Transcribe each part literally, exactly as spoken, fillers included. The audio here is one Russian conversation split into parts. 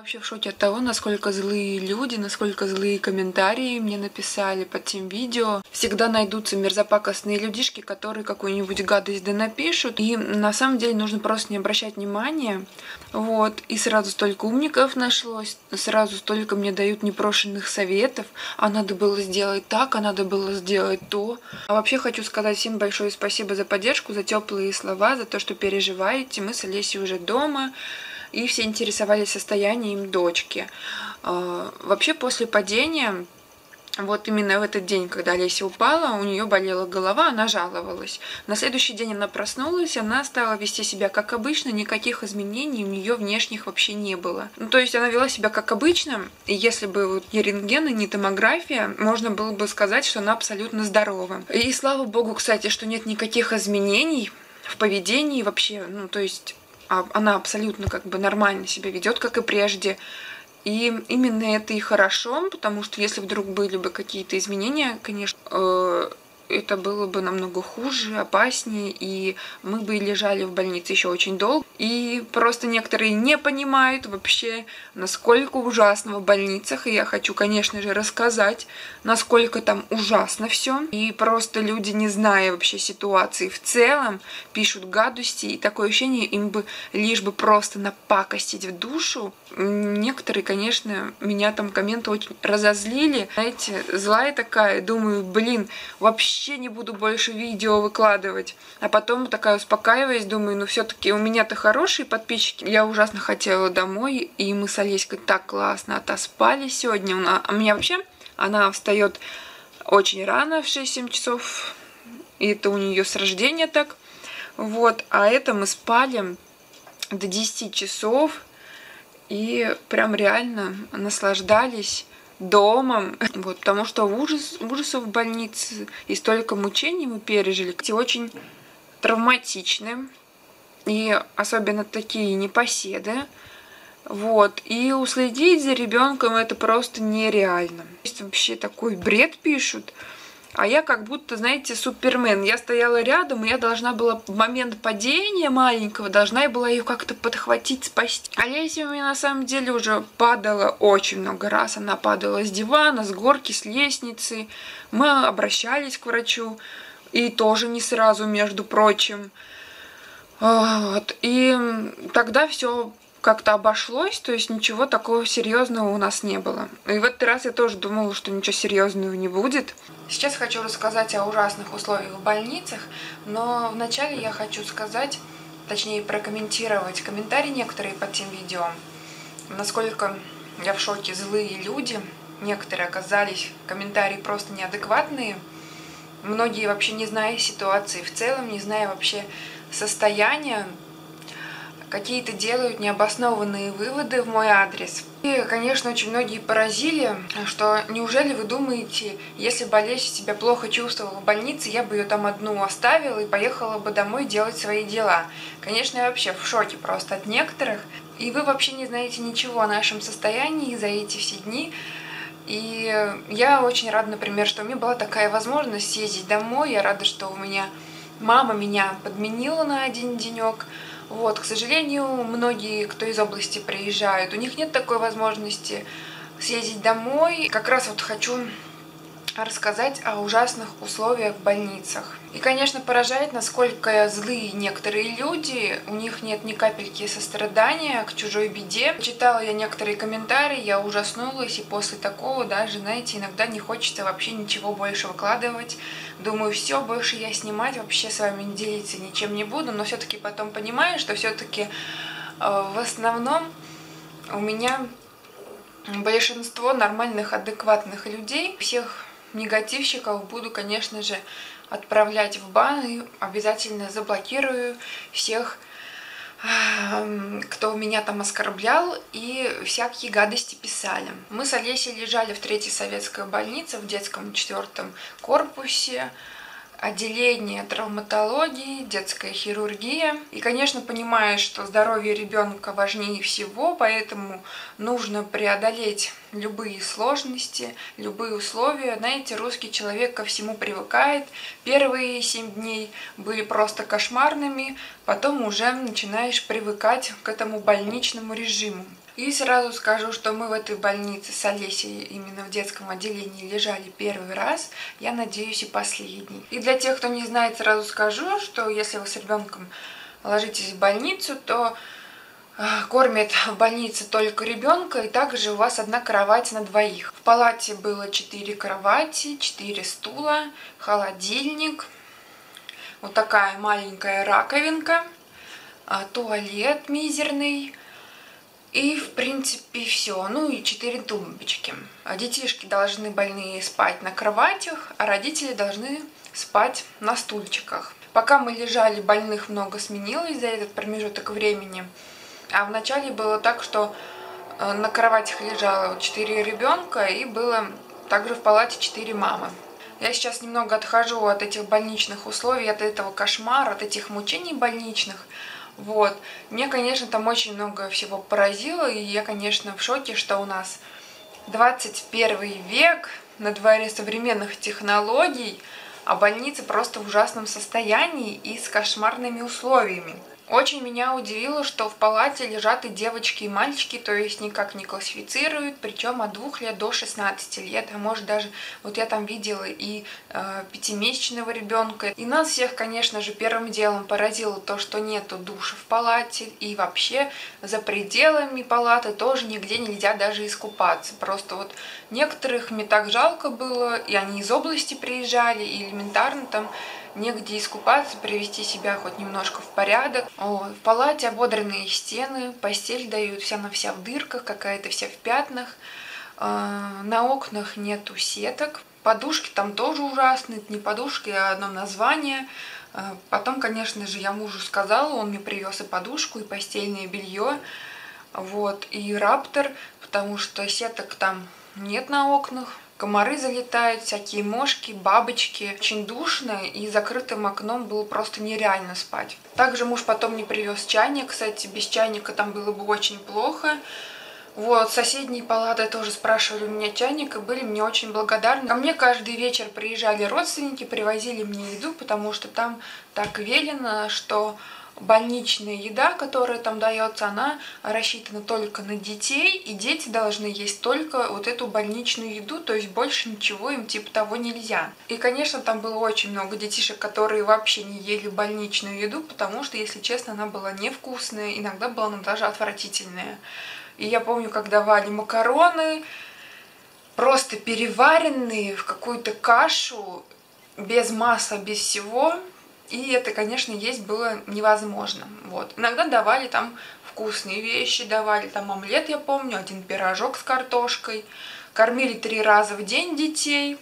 Я вообще в шоке от того, насколько злые люди, насколько злые комментарии мне написали под тем видео. Всегда найдутся мерзопакостные людишки, которые какую-нибудь гадость да напишут. И на самом деле нужно просто не обращать внимания. Вот. И сразу столько умников нашлось, сразу столько мне дают непрошенных советов. А надо было сделать так, а надо было сделать то. А вообще хочу сказать всем большое спасибо за поддержку, за теплые слова, за то, что переживаете. Мы с Олесей уже дома. И все интересовались состоянием дочки. Вообще после падения, вот именно в этот день, когда Олеся упала, у нее болела голова, она жаловалась. На следующий день она проснулась, она стала вести себя как обычно, никаких изменений у нее внешних вообще не было. Ну, то есть она вела себя как обычно, и если бы вот не рентген и не томография, можно было бы сказать, что она абсолютно здорова. И слава богу, кстати, что нет никаких изменений в поведении вообще, ну то есть... Она абсолютно как бы нормально себя ведет, как и прежде. И именно это и хорошо, потому что если вдруг были бы какие-то изменения, конечно, это было бы намного хуже, опаснее, и мы бы лежали в больнице еще очень долго. И просто некоторые не понимают вообще, насколько ужасно в больницах. И я хочу, конечно же, рассказать, насколько там ужасно все. И просто люди, не зная вообще ситуации в целом, пишут гадости. И такое ощущение, им бы лишь бы просто напакостить в душу. Некоторые, конечно, меня там комменты очень разозлили. Знаете, злая такая, думаю, блин, вообще не буду больше видео выкладывать. А потом такая успокаиваюсь, думаю, ну все-таки у меня-то хорошие подписчики. Я ужасно хотела домой, и мы с Олеськой так классно отоспали сегодня. У меня вообще, она встает очень рано, в шесть-семь часов. И это у нее с рождения так. Вот, а это мы спали до десяти часов. И прям реально наслаждались домом, вот, потому что ужас, ужасов в больнице и столько мучений мы пережили, эти очень травматичны, и особенно такие непоседы, вот, и уследить за ребенком это просто нереально. Вообще такой бред пишут, а я как будто, знаете, Супермен, я стояла рядом, и я должна была в момент падения маленького, должна была ее как-то подхватить, спасти. Олеся у меня на самом деле уже падала очень много раз, она падала с дивана, с горки, с лестницы, мы обращались к врачу, и тоже не сразу, между прочим, вот. И тогда все как-то обошлось, то есть ничего такого серьезного у нас не было. И в этот раз я тоже думала, что ничего серьезного не будет. Сейчас хочу рассказать о ужасных условиях в больницах, но вначале я хочу сказать, точнее прокомментировать комментарии некоторые под тем видео, насколько я в шоке, злые люди, некоторые оказались, комментарии просто неадекватные, многие вообще не зная ситуации в целом, не зная вообще состояния, какие-то делают необоснованные выводы в мой адрес. И, конечно, очень многие поразили, что неужели вы думаете, если бы Олеся себя плохо чувствовала в больнице, я бы ее там одну оставила и поехала бы домой делать свои дела. Конечно, я вообще в шоке просто от некоторых. И вы вообще не знаете ничего о нашем состоянии за эти все дни. И я очень рада, например, что у меня была такая возможность съездить домой. Я рада, что у меня мама меня подменила на один денек. Вот, к сожалению, многие, кто из области приезжают, у них нет такой возможности съездить домой. Как раз вот хочу рассказать о ужасных условиях в больницах. И, конечно, поражает, насколько злые некоторые люди, у них нет ни капельки сострадания к чужой беде. Читала я некоторые комментарии, я ужаснулась, и после такого даже, знаете, иногда не хочется вообще ничего больше выкладывать. Думаю, все, больше я снимать вообще с вами не делиться ничем не буду, но все-таки потом понимаю, что все-таки э, в основном у меня большинство нормальных, адекватных людей, всех негативщиков буду, конечно же, отправлять в бан и обязательно заблокирую всех, кто меня там оскорблял и всякие гадости писали. Мы с Олесей лежали в третьей советской больнице в детском четвертом корпусе, отделение травматологии, детская хирургия. И, конечно, понимая, что здоровье ребенка важнее всего, поэтому нужно преодолеть любые сложности, любые условия. Знаете, русский человек ко всему привыкает. Первые семь дней были просто кошмарными, потом уже начинаешь привыкать к этому больничному режиму. И сразу скажу, что мы в этой больнице с Олесей именно в детском отделении лежали первый раз, я надеюсь, и последний. И для тех, кто не знает, сразу скажу, что если вы с ребенком ложитесь в больницу, то кормят в больнице только ребенка, и также у вас одна кровать на двоих. В палате было четыре кровати, четыре стула, холодильник, вот такая маленькая раковинка, туалет мизерный. И, в принципе, все. Ну и четыре тумбочки. Детишки должны больные спать на кроватях, а родители должны спать на стульчиках. Пока мы лежали, больных много сменилось за этот промежуток времени. А вначале было так, что на кроватях лежало четыре ребенка и было также в палате четыре мамы. Я сейчас немного отхожу от этих больничных условий, от этого кошмара, от этих мучений больничных. Вот. Мне, конечно, там очень много всего поразило, и я, конечно, в шоке, что у нас двадцать первый век, на дворе современных технологий, а больницы просто в ужасном состоянии и с кошмарными условиями. Очень меня удивило, что в палате лежат и девочки, и мальчики, то есть никак не классифицируют, причем от двух лет до шестнадцати лет, а может даже, вот я там видела и э, пятимесячного ребенка. И нас всех, конечно же, первым делом поразило то, что нету душа в палате, и вообще за пределами палаты тоже нигде нельзя даже искупаться. Просто вот некоторых мне так жалко было, и они из области приезжали, и элементарно там негде искупаться, привести себя хоть немножко в порядок. О, в палате ободранные стены, постель дают вся на вся в дырках, какая-то вся в пятнах. Э, на окнах нету сеток. Подушки там тоже ужасные, это не подушки, а одно название. Э, потом, конечно же, я мужу сказала, он мне привез и подушку, и постельное белье, вот, и раптор, потому что сеток там нет на окнах. Комары залетают, всякие мошки, бабочки. Очень душно, и закрытым окном было просто нереально спать. Также муж потом не привез чайник. Кстати, без чайника там было бы очень плохо. Вот, соседние палаты тоже спрашивали у меня чайник, и были мне очень благодарны. Ко мне каждый вечер приезжали родственники, привозили мне еду, потому что там так велено, что больничная еда, которая там дается, она рассчитана только на детей, и дети должны есть только вот эту больничную еду, то есть больше ничего им типа того нельзя. И, конечно, там было очень много детишек, которые вообще не ели больничную еду, потому что, если честно, она была невкусная, иногда была она даже отвратительная. И я помню, как давали макароны, просто переваренные в какую-то кашу, без масла, без всего. И это, конечно, есть было невозможно. Вот. Иногда давали там вкусные вещи, давали там омлет, я помню, один пирожок с картошкой. Кормили три раза в день детей.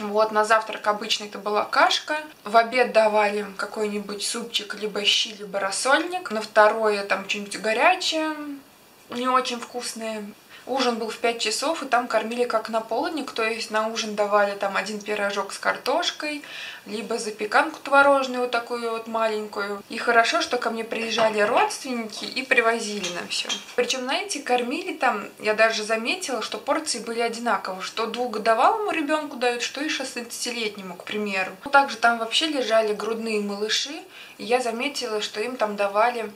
Вот, на завтрак обычно это была кашка. В обед давали какой-нибудь супчик, либо щи, либо рассольник. На второе там что-нибудь горячее, не очень вкусное. Ужин был в пять часов, и там кормили как на полдник, то есть на ужин давали там один пирожок с картошкой, либо запеканку творожную, вот такую вот маленькую. И хорошо, что ко мне приезжали родственники и привозили нам все. Причем, знаете, кормили там, я даже заметила, что порции были одинаковы, что двухгодовалому ребенку дают, что и шестнадцатилетнему, к примеру. Также там вообще лежали грудные малыши, и я заметила, что им там давали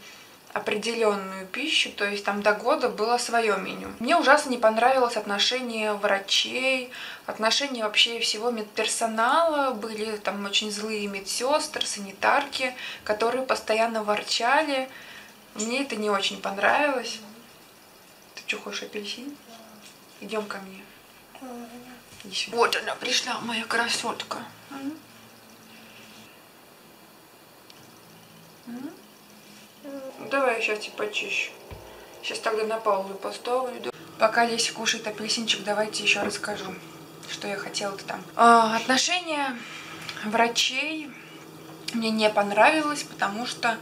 определенную пищу, то есть там до года было свое меню. Мне ужасно не понравилось отношение врачей, отношение вообще всего медперсонала, были там очень злые медсестры, санитарки, которые постоянно ворчали. Мне это не очень понравилось. Ты что, хочешь апельсин? Идем ко мне. Вот она пришла, моя красотка. Давай я сейчас и почищу. Сейчас тогда на паузу поставлю. Пока Леся кушает апельсинчик, давайте еще расскажу, что я хотела-то там. А, отношение врачей мне не понравилось, потому что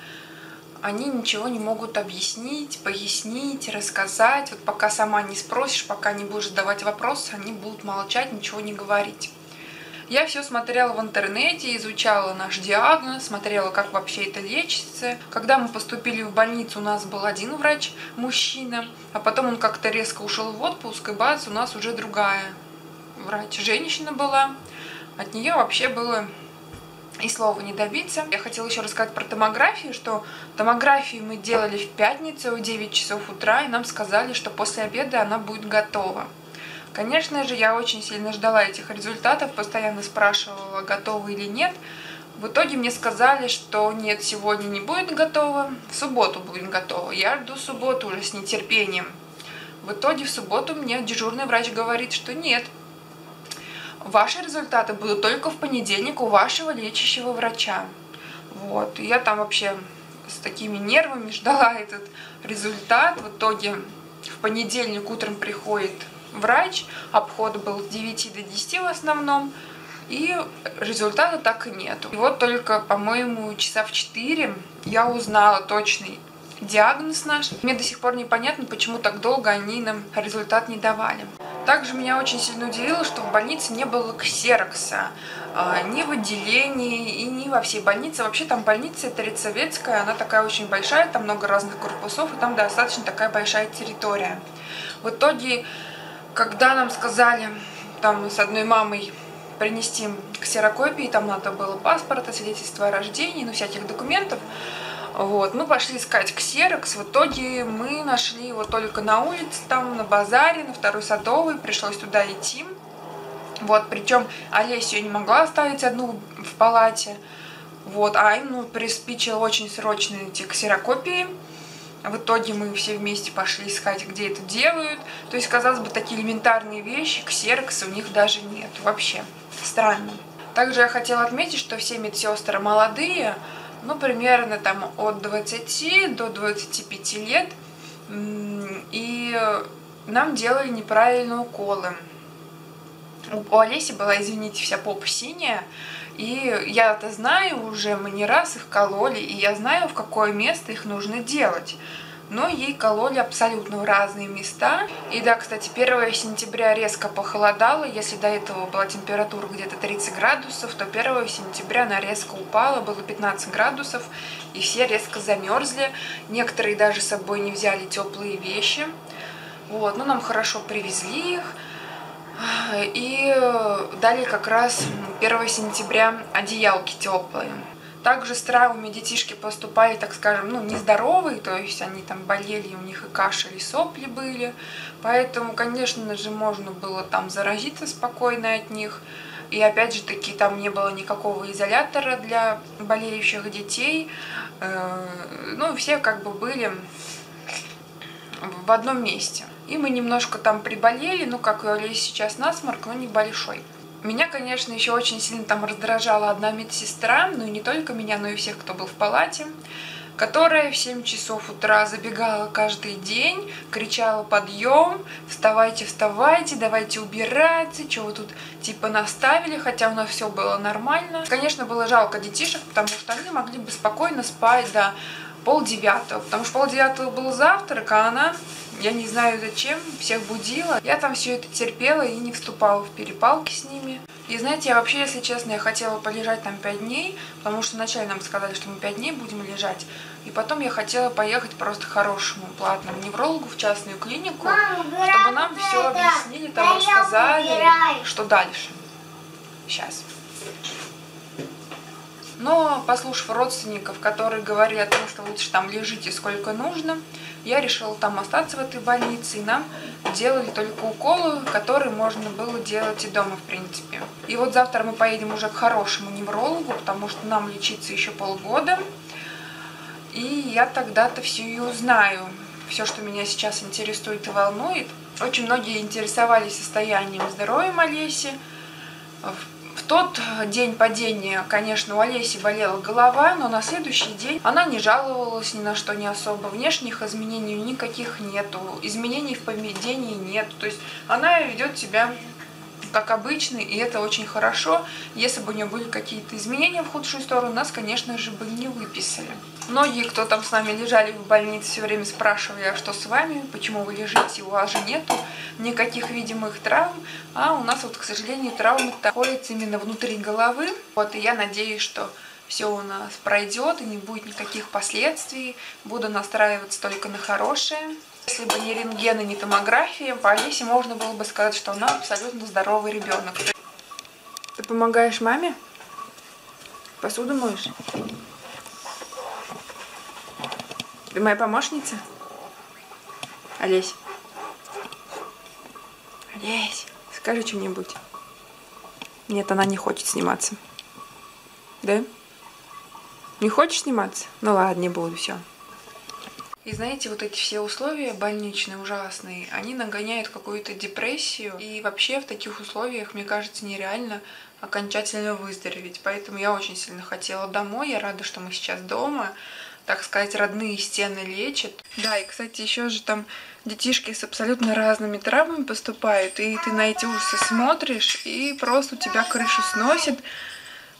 они ничего не могут объяснить, пояснить, рассказать. Вот пока сама не спросишь, пока не будешь задавать вопросы, они будут молчать, ничего не говорить. Я все смотрела в интернете, изучала наш диагноз, смотрела, как вообще это лечится. Когда мы поступили в больницу, у нас был один врач, мужчина, а потом он как-то резко ушел в отпуск, и бац, у нас уже другая врач, женщина была. От нее вообще было и слова не добиться. Я хотела еще рассказать про томографию, что томографию мы делали в пятницу в девять часов утра, и нам сказали, что после обеда она будет готова. Конечно же, я очень сильно ждала этих результатов, постоянно спрашивала, готова или нет. В итоге мне сказали, что нет, сегодня не будет готова, в субботу будет готова. Я жду субботу уже с нетерпением. В итоге в субботу мне дежурный врач говорит, что нет. Ваши результаты будут только в понедельник у вашего лечащего врача. Вот. И я там вообще с такими нервами ждала этот результат. В итоге в понедельник утром приходит врач. Обход был с девяти до десяти в основном. И результата так и нету. И вот только, по-моему, часа в четыре я узнала точный диагноз наш. Мне до сих пор непонятно, почему так долго они нам результат не давали. Также меня очень сильно удивило, что в больнице не было ксерокса. Ни в отделении, и ни во всей больнице. Вообще там больница третья советская, она такая очень большая, там много разных корпусов, и там достаточно такая большая территория. В итоге, когда нам сказали, там с одной мамой, принести ксерокопии, там надо было паспорта, свидетельство о рождении, ну, всяких документов. Вот. Мы пошли искать ксерокс, в итоге мы нашли его только на улице, там, на базаре, на второй садовой, пришлось туда идти. Вот, причем Олесю я не могла оставить одну в палате, вот, а им, ну, приспичило очень срочно эти ксерокопии. В итоге мы все вместе пошли искать, где это делают. То есть, казалось бы, такие элементарные вещи, ксерокса у них даже нет вообще. Странно. Также я хотела отметить, что все медсестры молодые, ну, примерно там от двадцати до двадцати пяти лет, и нам делали неправильные уколы. У Олеси была, извините, вся попа синяя, и я это знаю уже, мы не раз их кололи, и я знаю, в какое место их нужно делать. Но ей кололи абсолютно в разные места. И да, кстати, первое сентября резко похолодало. Если до этого была температура где-то тридцать градусов, то первого сентября она резко упала, было пятнадцать градусов, и все резко замерзли. Некоторые даже с собой не взяли теплые вещи. Вот, ну нам хорошо привезли их. И дали как раз первого сентября одеялки теплые. Также с травмами детишки поступали, так скажем, ну, нездоровые, то есть они там болели, у них и кашель, и сопли были. Поэтому, конечно же, можно было там заразиться спокойно от них. И опять же таки, там не было никакого изолятора для болеющих детей. Ну, все как бы были в одном месте. И мы немножко там приболели, ну, как и Олеся сейчас насморк, но небольшой. Меня, конечно, еще очень сильно там раздражала одна медсестра, ну и не только меня, но и всех, кто был в палате, которая в семь часов утра забегала каждый день, кричала «Подъем! Вставайте, вставайте! Давайте убираться! Чего вы тут типа наставили?» Хотя у нас все было нормально. Конечно, было жалко детишек, потому что они могли бы спокойно спать до полдевятого, потому что полдевятого был завтрак, а она... Я не знаю зачем, всех будила. Я там все это терпела и не вступала в перепалки с ними. И знаете, я вообще, если честно, я хотела полежать там пять дней, потому что вначале нам сказали, что мы пять дней будем лежать. И потом я хотела поехать просто к хорошему платному неврологу в частную клинику, Мам, чтобы нам все объяснили, там рассказали, что дальше. Сейчас. Но, послушав родственников, которые говорили о том, что лучше там лежите сколько нужно, я решила там остаться в этой больнице, и нам делали только уколы, которые можно было делать и дома, в принципе. И вот завтра мы поедем уже к хорошему неврологу, потому что нам лечиться еще полгода, и я тогда-то все и узнаю, все, что меня сейчас интересует и волнует. Очень многие интересовались состоянием здоровья Олеси. В тот день падения, конечно, у Олеси болела голова, но на следующий день она не жаловалась ни на что не особо. Внешних изменений никаких нету, изменений в поведении нет. То есть она ведет себя как обычно, и это очень хорошо. Если бы у нее были какие-то изменения в худшую сторону, нас, конечно же, бы не выписали. Многие, кто там с нами лежали в больнице, все время спрашивали, а что с вами, почему вы лежите, у вас же нету никаких видимых травм, а у нас вот, к сожалению, травмы находятся именно внутри головы. Вот, и я надеюсь, что все у нас пройдет и не будет никаких последствий, буду настраиваться только на хорошее. Если бы не рентген и не томография, по Олесе можно было бы сказать, что она абсолютно здоровый ребенок. Ты помогаешь маме? Посуду моешь? Ты моя помощница? Олесь. Олесь, скажи что-нибудь. Нет, она не хочет сниматься. Да? Не хочешь сниматься? Ну ладно, не буду, все. И знаете, вот эти все условия больничные, ужасные, они нагоняют какую-то депрессию. И вообще в таких условиях, мне кажется, нереально окончательно выздороветь. Поэтому я очень сильно хотела домой. Я рада, что мы сейчас дома. Так сказать, родные стены лечат. Да, и, кстати, еще же там детишки с абсолютно разными травмами поступают. И ты на эти ужасы смотришь, и просто у тебя крышу сносит.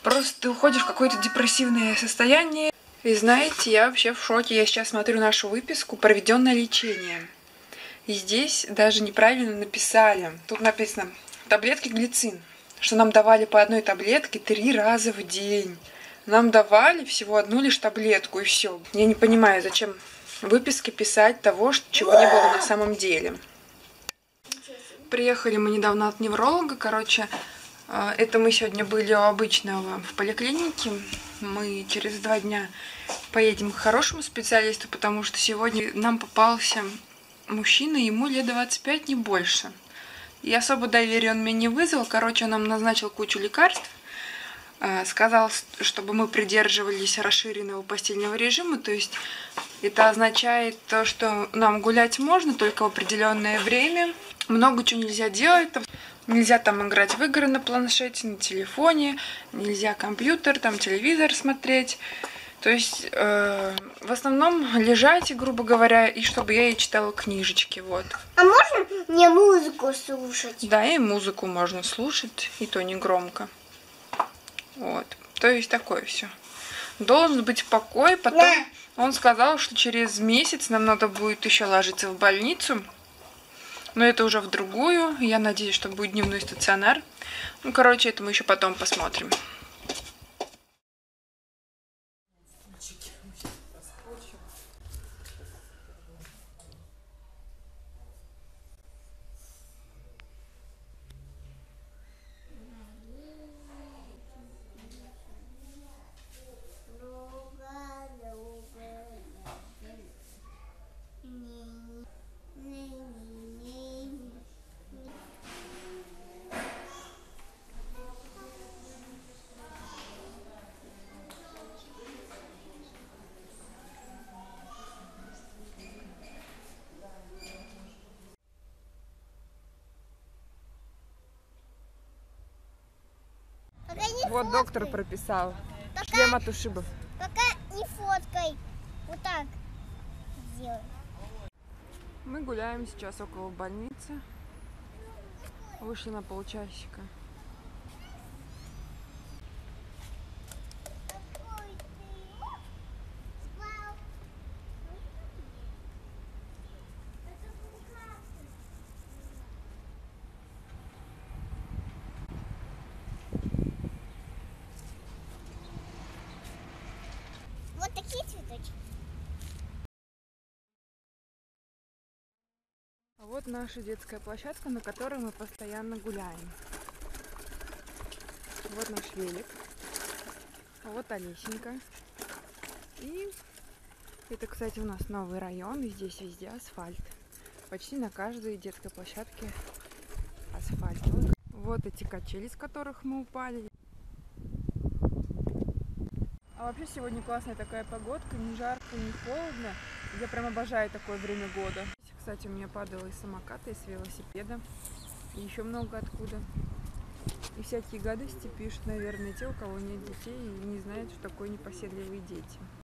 Просто ты уходишь в какое-то депрессивное состояние. И знаете, я вообще в шоке. Я сейчас смотрю нашу выписку «Проведенное лечение». И здесь даже неправильно написали. Тут написано «таблетки глицин», что нам давали по одной таблетке три раза в день. Нам давали всего одну лишь таблетку, и все. Я не понимаю, зачем в выписке писать того, чего не было на самом деле. Приехали мы недавно от невролога. Короче, это мы сегодня были у обычного в поликлинике. Мы через два дня поедем к хорошему специалисту, потому что сегодня нам попался мужчина, ему лет двадцать пять, не больше. И особо доверия он меня не вызвал. Короче, он нам назначил кучу лекарств. Сказал, чтобы мы придерживались расширенного постельного режима. То есть это означает то, что нам гулять можно только в определенное время. Много чего нельзя делать. Нельзя там играть в игры на планшете, на телефоне. Нельзя компьютер, там телевизор смотреть. То есть э, в основном лежать, грубо говоря, и чтобы я ей читала книжечки. Вот. А можно мне музыку слушать? Да, и музыку можно слушать, и то не громко. Вот, то есть такое все. Должен быть покой. Потом он сказал, что через месяц нам надо будет еще ложиться в больницу. Но это уже в другую. Я надеюсь, что будет дневной стационар. Ну, короче, это мы еще потом посмотрим. Вот доктор прописал. Пока, шлем от ушибов. Пока не фоткай. Вот так сделай. Мы гуляем сейчас около больницы. Вышли на полчасика. Вот наша детская площадка, на которой мы постоянно гуляем. Вот наш велик. Вот Олесенька. И это, кстати, у нас новый район. И здесь везде асфальт. Почти на каждой детской площадке асфальт. Вот эти качели, с которых мы упали. А вообще сегодня классная такая погодка. Не жарко, не холодно. Я прям обожаю такое время года. Кстати, у меня падало из самоката, из велосипеда, и еще много откуда. И всякие гадости пишут, наверное, те, у кого нет детей и не знают, что такое непоседливые дети.